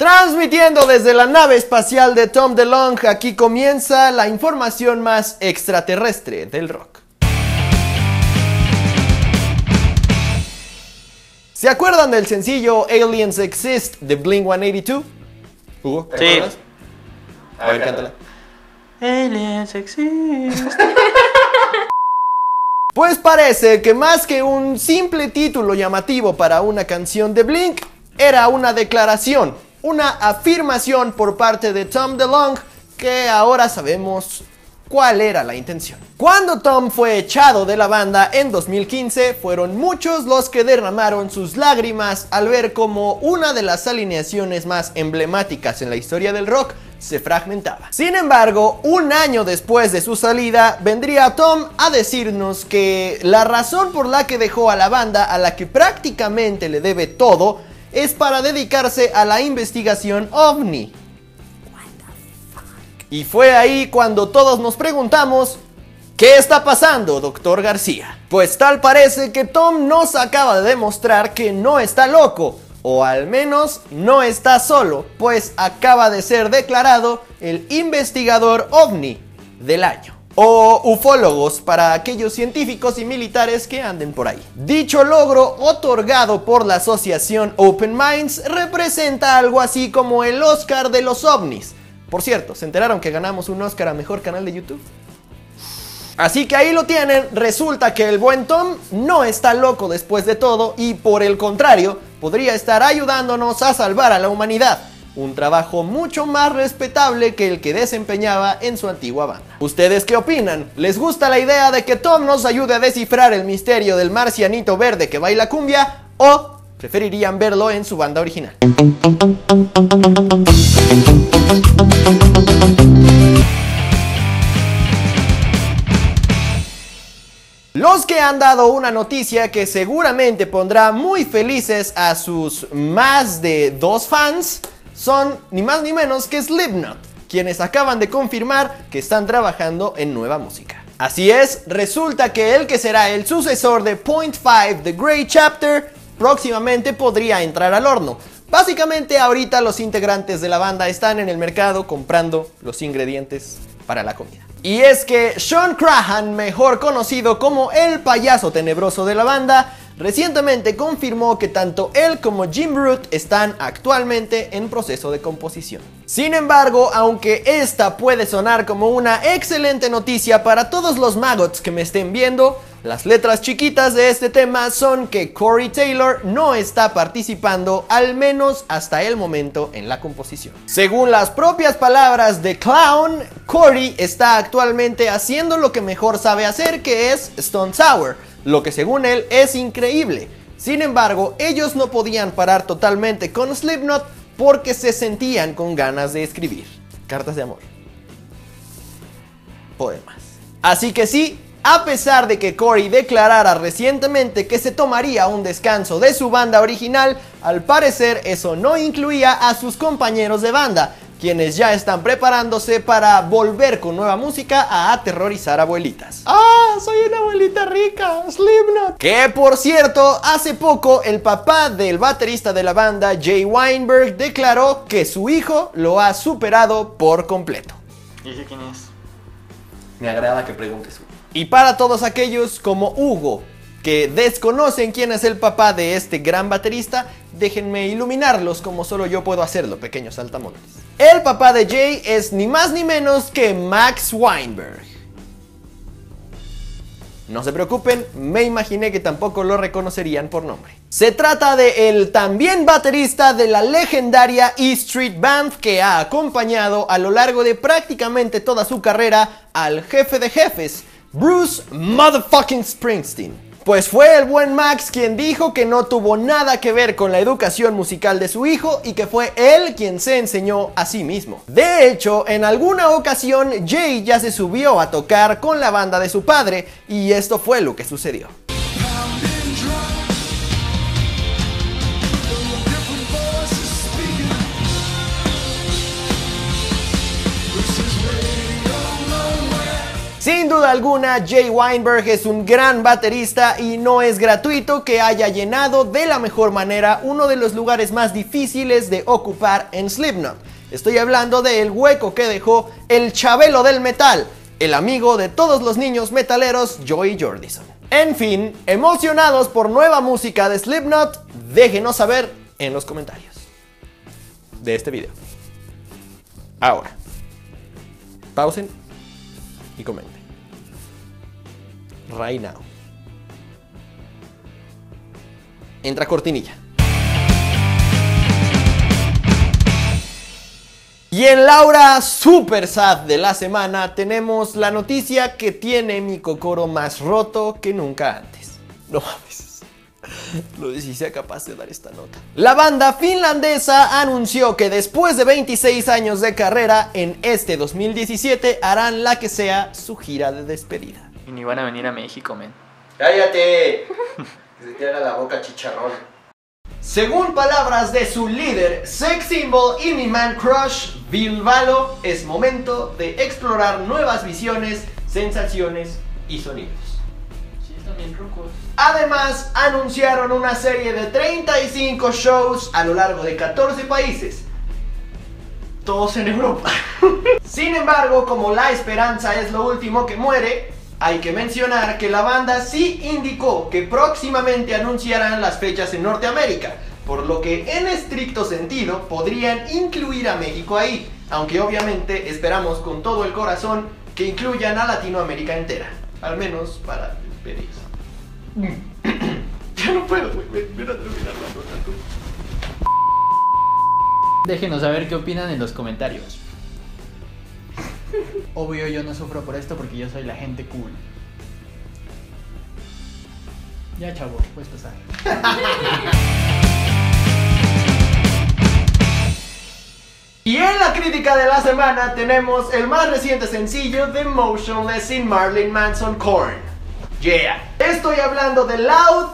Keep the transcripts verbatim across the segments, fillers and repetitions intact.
Transmitiendo desde la nave espacial de Tom DeLonge, aquí comienza la información más extraterrestre del rock. ¿Se acuerdan del sencillo Aliens Exist de Blink ciento ochenta y dos? Hugo, ¿te sí. acuerdas? A ver, cántala. Aliens Exist. Pues parece que más que un simple título llamativo para una canción de Blink, era una declaración. Una afirmación por parte de Tom DeLonge que ahora sabemos cuál era la intención. Cuando Tom fue echado de la banda en dos mil quince, fueron muchos los que derramaron sus lágrimas al ver cómo una de las alineaciones más emblemáticas en la historia del rock se fragmentaba. Sin embargo, un año después de su salida, vendría Tom a decirnos que la razón por la que dejó a la banda, a la que prácticamente le debe todo, es para dedicarse a la investigación ovni. Y fue ahí cuando todos nos preguntamos, ¿qué está pasando, doctor García? Pues tal parece que Tom nos acaba de demostrar que no está loco, o al menos no está solo, pues acaba de ser declarado el investigador ovni del año. O ufólogos para aquellos científicos y militares que anden por ahí. Dicho logro, otorgado por la asociación Open Minds, representa algo así como el Oscar de los ovnis. Por cierto, ¿se enteraron que ganamos un Oscar a mejor canal de YouTube? Así que ahí lo tienen, resulta que el buen Tom no está loco después de todo y por el contrario, podría estar ayudándonos a salvar a la humanidad. Un trabajo mucho más respetable que el que desempeñaba en su antigua banda. ¿Ustedes qué opinan? ¿Les gusta la idea de que Tom nos ayude a descifrar el misterio del marcianito verde que baila cumbia? ¿O preferirían verlo en su banda original? Los que han dado una noticia que seguramente pondrá muy felices a sus más de dos fans son ni más ni menos que Slipknot, quienes acaban de confirmar que están trabajando en nueva música. Así es, resulta que el que será el sucesor de Point Five: The Gray Chapter próximamente podría entrar al horno. Básicamente ahorita los integrantes de la banda están en el mercado comprando los ingredientes para la comida. Y es que Sean Crahan, mejor conocido como el payaso tenebroso de la banda, recientemente confirmó que tanto él como Jim Root están actualmente en proceso de composición. Sin embargo, aunque esta puede sonar como una excelente noticia para todos los maggots que me estén viendo, las letras chiquitas de este tema son que Corey Taylor no está participando, al menos hasta el momento, en la composición. Según las propias palabras de Clown, Corey está actualmente haciendo lo que mejor sabe hacer, que es Stone Sour, lo que según él es increíble. Sin embargo, ellos no podían parar totalmente con Slipknot porque se sentían con ganas de escribir cartas de amor, poemas. Así que sí, a pesar de que Corey declarara recientemente que se tomaría un descanso de su banda original, al parecer eso no incluía a sus compañeros de banda, quienes ya están preparándose para volver con nueva música a aterrorizar abuelitas. ¡Ah! ¡Soy una abuelita rica! ¡Slipknot! Que por cierto, hace poco el papá del baterista de la banda, Jay Weinberg, declaró que su hijo lo ha superado por completo. ¿Y ese quién es? Me agrada que preguntes. Y para todos aquellos como Hugo, que desconocen quién es el papá de este gran baterista, déjenme iluminarlos como solo yo puedo hacerlo, pequeños saltamontes. El papá de Jay es ni más ni menos que Max Weinberg. No se preocupen, me imaginé que tampoco lo reconocerían por nombre. Se trata de el también baterista de la legendaria E Street Band, que ha acompañado a lo largo de prácticamente toda su carrera al jefe de jefes, Bruce motherfucking Springsteen. Pues fue el buen Max quien dijo que no tuvo nada que ver con la educación musical de su hijo y que fue él quien se enseñó a sí mismo. De hecho, en alguna ocasión Jay ya se subió a tocar con la banda de su padre y esto fue lo que sucedió. Sí, Sin duda alguna, Jay Weinberg es un gran baterista y no es gratuito que haya llenado de la mejor manera uno de los lugares más difíciles de ocupar en Slipknot. Estoy hablando del hueco que dejó el Chabelo del metal, el amigo de todos los niños metaleros, Joey Jordison. En fin, emocionados por nueva música de Slipknot, déjenos saber en los comentarios de este video. Ahora, pausen y comenten. Right now. Entra cortinilla. Y en la hora super sad de la semana tenemos la noticia que tiene mi cocoro más roto que nunca antes. No mames, no sé si sea capaz de dar esta nota. La banda finlandesa anunció que después de veintiséis años de carrera, en este dos mil diecisiete harán la que sea su gira de despedida. Y ni van a venir a México, men. ¡Cállate! Que se te haga la boca chicharrón. Según palabras de su líder, sex symbol y mi man crush, Bill Valo, es momento de explorar nuevas visiones, sensaciones y sonidos. Sí, también rucos. Además, anunciaron una serie de treinta y cinco shows a lo largo de catorce países, todos en Europa. Sin embargo, como la esperanza es lo último que muere, hay que mencionar que la banda sí indicó que próximamente anunciarán las fechas en Norteamérica, por lo que en estricto sentido podrían incluir a México ahí, aunque obviamente esperamos con todo el corazón que incluyan a Latinoamérica entera, al menos para despedirse. Ya no puedo, güey, ven a terminar la nota. Déjenos saber qué opinan en los comentarios. Obvio yo no sufro por esto porque yo soy la gente cool. Ya chavo, puedes pasar. Y en la crítica de la semana tenemos el más reciente sencillo de Motionless in Marilyn Manson, Korn. Yeah. Estoy hablando de Loud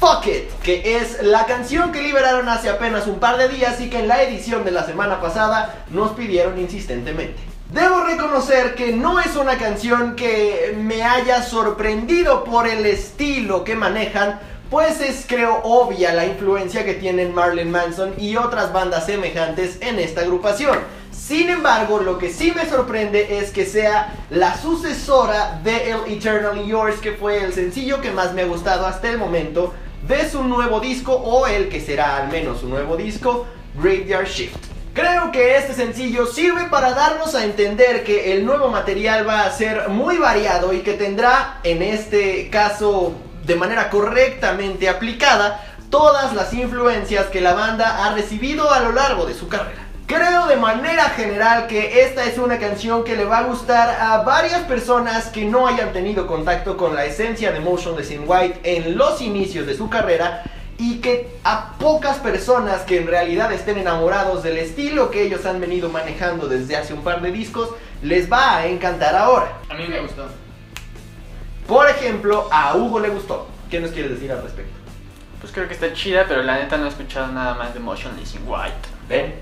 Fuck It, que es la canción que liberaron hace apenas un par de días y que en la edición de la semana pasada nos pidieron insistentemente. Debo reconocer que no es una canción que me haya sorprendido por el estilo que manejan, pues es, creo, obvia la influencia que tienen Marilyn Manson y otras bandas semejantes en esta agrupación. Sin embargo, lo que sí me sorprende es que sea la sucesora de el Eternally Yours, que fue el sencillo que más me ha gustado hasta el momento de su nuevo disco, o el que será al menos su nuevo disco, Graveyard Shift. Creo que este sencillo sirve para darnos a entender que el nuevo material va a ser muy variado y que tendrá, en este caso de manera correctamente aplicada, todas las influencias que la banda ha recibido a lo largo de su carrera. Creo de manera general que esta es una canción que le va a gustar a varias personas que no hayan tenido contacto con la esencia de Motionless in White en los inicios de su carrera, y que a pocas personas que en realidad estén enamorados del estilo que ellos han venido manejando desde hace un par de discos les va a encantar ahora. A mí me gustó. Por ejemplo, a Hugo le gustó. ¿Qué nos quieres decir al respecto? Pues creo que está chida, pero la neta no he escuchado nada más de Motionless in White. ¿Ven?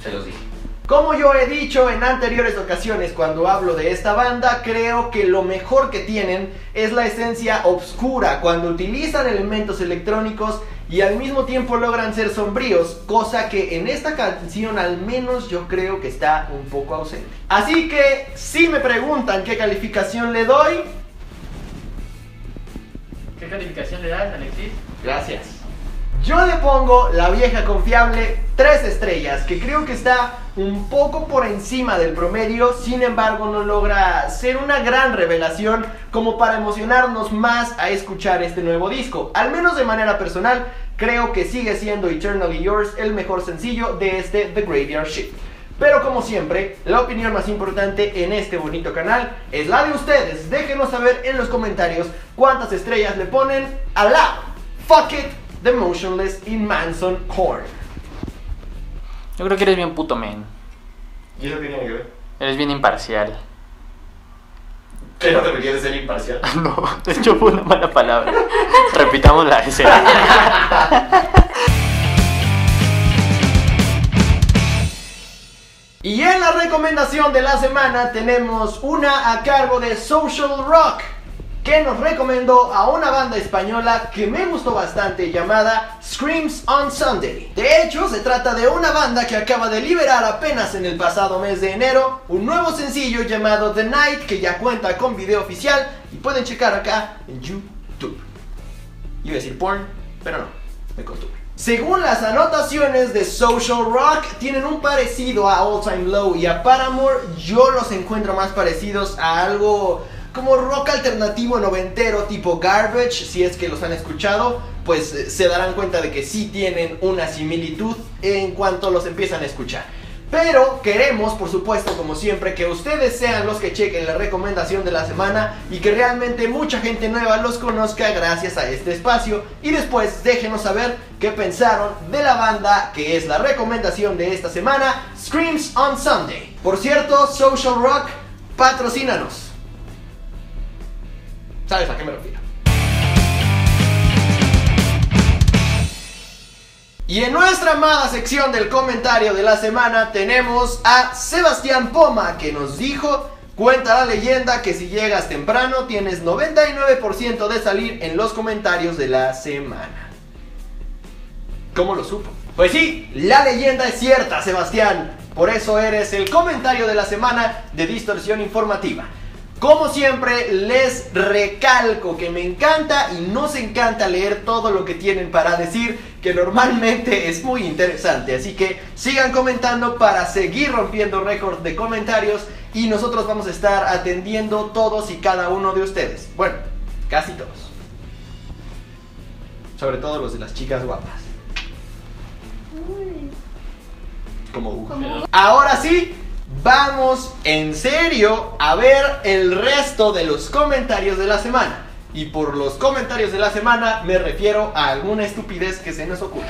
Se los dije. Como yo he dicho en anteriores ocasiones cuando hablo de esta banda, creo que lo mejor que tienen es la esencia oscura, cuando utilizan elementos electrónicos y al mismo tiempo logran ser sombríos, cosa que en esta canción al menos yo creo que está un poco ausente. Así que si me preguntan qué calificación le doy... ¿Qué calificación le das, Alexis? Gracias. Yo le pongo la vieja confiable tres estrellas, que creo que está un poco por encima del promedio, sin embargo no logra ser una gran revelación como para emocionarnos más a escuchar este nuevo disco. Al menos de manera personal, creo que sigue siendo Eternally Yours el mejor sencillo de este The Graveyard Shift. Pero como siempre, la opinión más importante en este bonito canal es la de ustedes. Déjenos saber en los comentarios cuántas estrellas le ponen a la Fuck It de Motionless in Manson, Korn. Yo creo que eres bien puto, men. ¿Y eso qué tiene que ver? Eres bien imparcial. ¿Qué no debería de ser imparcial? No, de hecho fue una mala palabra. Repitamos la escena. Y en la recomendación de la semana tenemos una a cargo de Social Rock, que nos recomendó a una banda española que me gustó bastante llamada Screams on Sunday. De hecho, se trata de una banda que acaba de liberar apenas en el pasado mes de enero un nuevo sencillo llamado The Night, que ya cuenta con video oficial y pueden checar acá en YouTube. Iba a decir porn, pero no, me contuve. Según las anotaciones de Social Rock, tienen un parecido a All Time Low y a Paramore. Yo los encuentro más parecidos a algo como rock alternativo noventero tipo Garbage. Si es que los han escuchado, pues se darán cuenta de que sí tienen una similitud en cuanto los empiezan a escuchar. Pero queremos, por supuesto, como siempre, que ustedes sean los que chequen la recomendación de la semana y que realmente mucha gente nueva los conozca gracias a este espacio. Y después déjenos saber qué pensaron de la banda que es la recomendación de esta semana, Screams on Sunday. Por cierto, Social Rock, patrocínanos. ¿Sabes a qué me refiero? Y en nuestra amada sección del comentario de la semana tenemos a Sebastián Poma, que nos dijo: cuenta la leyenda que si llegas temprano tienes noventa y nueve por ciento de salir en los comentarios de la semana. ¿Cómo lo supo? Pues sí, la leyenda es cierta, Sebastián. Por eso eres el comentario de la semana de Distorsión Informativa. Como siempre, les recalco que me encanta y nos encanta leer todo lo que tienen para decir, que normalmente es muy interesante. Así que sigan comentando para seguir rompiendo récords de comentarios y nosotros vamos a estar atendiendo todos y cada uno de ustedes. Bueno, casi todos. Sobre todo los de las chicas guapas. Como Hugo. Ahora sí, vamos en serio a ver el resto de los comentarios de la semana. Y por los comentarios de la semana me refiero a alguna estupidez que se nos ocurra.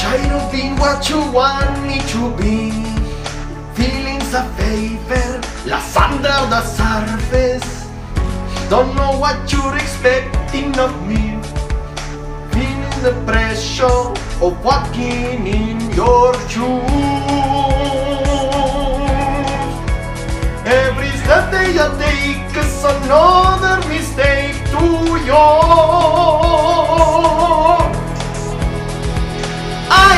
Child being what you want me to be, feelings a favor, las under the surface, don't know what you're expecting of me, feeling the pressure of walking in your shoes. Every step that you take is another mistake to yours. I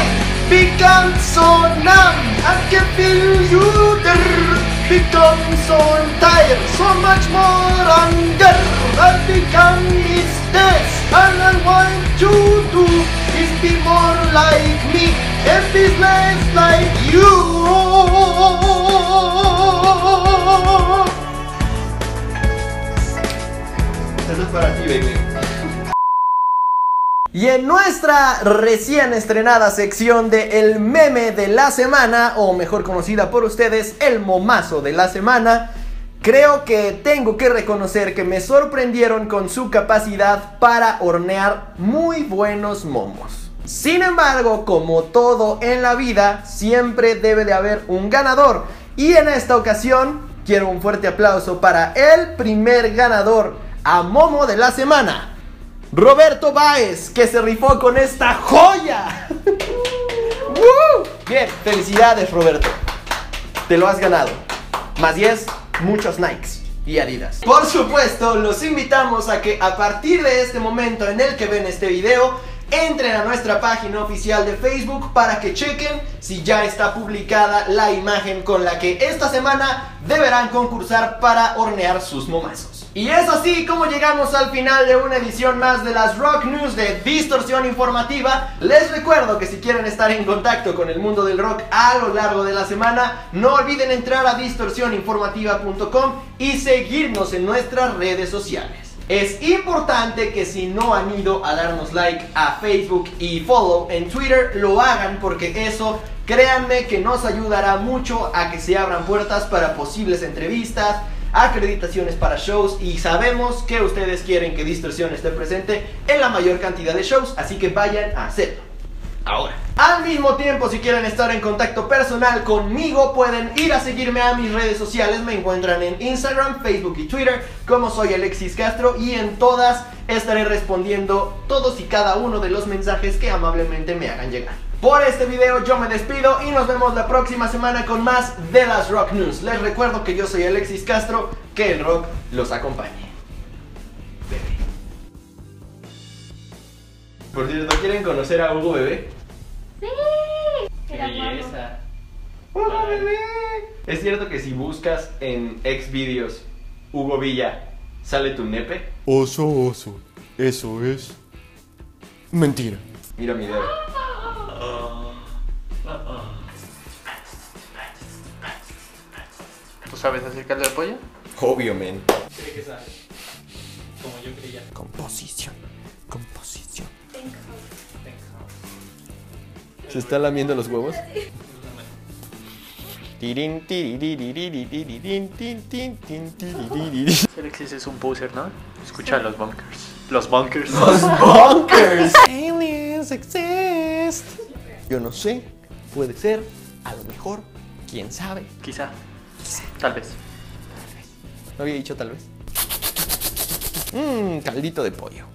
become so numb, I can feel you there. Become so tired, so much more anger. I become mistakes, and I want you to be more like me and be less like you. Esto no es para ti, baby. Y en nuestra recién estrenada sección de El Meme de la Semana, o mejor conocida por ustedes, El Momazo de la Semana, creo que tengo que reconocer que me sorprendieron con su capacidad para hornear muy buenos momos. Sin embargo, como todo en la vida, siempre debe de haber un ganador. Y en esta ocasión, quiero un fuerte aplauso para el primer ganador a Momo de la Semana, Roberto Baez, que se rifó con esta joya. ¡Woo! Bien, felicidades, Roberto. Te lo has ganado. Más diez, muchos Nikes y Adidas. Por supuesto, los invitamos a que a partir de este momento en el que ven este video, entren a nuestra página oficial de Facebook para que chequen si ya está publicada la imagen con la que esta semana deberán concursar para hornear sus momazos. Y es así como llegamos al final de una edición más de las Rock News de Distorsión Informativa. Les recuerdo que si quieren estar en contacto con el mundo del rock a lo largo de la semana, no olviden entrar a distorsión informativa punto com y seguirnos en nuestras redes sociales. Es importante que si no han ido a darnos like a Facebook y follow en Twitter, lo hagan, porque eso, créanme, que nos ayudará mucho a que se abran puertas para posibles entrevistas, acreditaciones para shows, y sabemos que ustedes quieren que Distorsión esté presente en la mayor cantidad de shows, así que vayan a hacerlo. Ahora. Al mismo tiempo, si quieren estar en contacto personal conmigo, pueden ir a seguirme a mis redes sociales. Me encuentran en Instagram, Facebook y Twitter como soy Alexis Castro, y en todas estaré respondiendo todos y cada uno de los mensajes que amablemente me hagan llegar. Por este video yo me despido y nos vemos la próxima semana con más de las Rock News. Les recuerdo que yo soy Alexis Castro, que el rock los acompañe. Bebé. Por cierto, ¿quieren conocer a Hugo Bebé? ¡Sí! ¡Qué belleza! ¡Hugo Bebé! ¿Es cierto que si buscas en Xvideos Hugo Villa, sale tu nepe? Oso, oso, eso es mentira. Mira mi dedo. ¿Tú sabes hacer caldo de pollo? Obvio, men. ¿Cree que sabe? Como yo creía. Composición, composición. Think house. Think house. ¿Se está lamiendo los huevos? Alexis es un poser, ¿no? Escucha los bunkers. Los bunkers. Los bunkers. Aliens exist. Yo no sé. Puede ser. A lo mejor. ¿Quién sabe? Quizá. Tal vez. Tal vez. No había dicho tal vez. Mmm, caldito de pollo.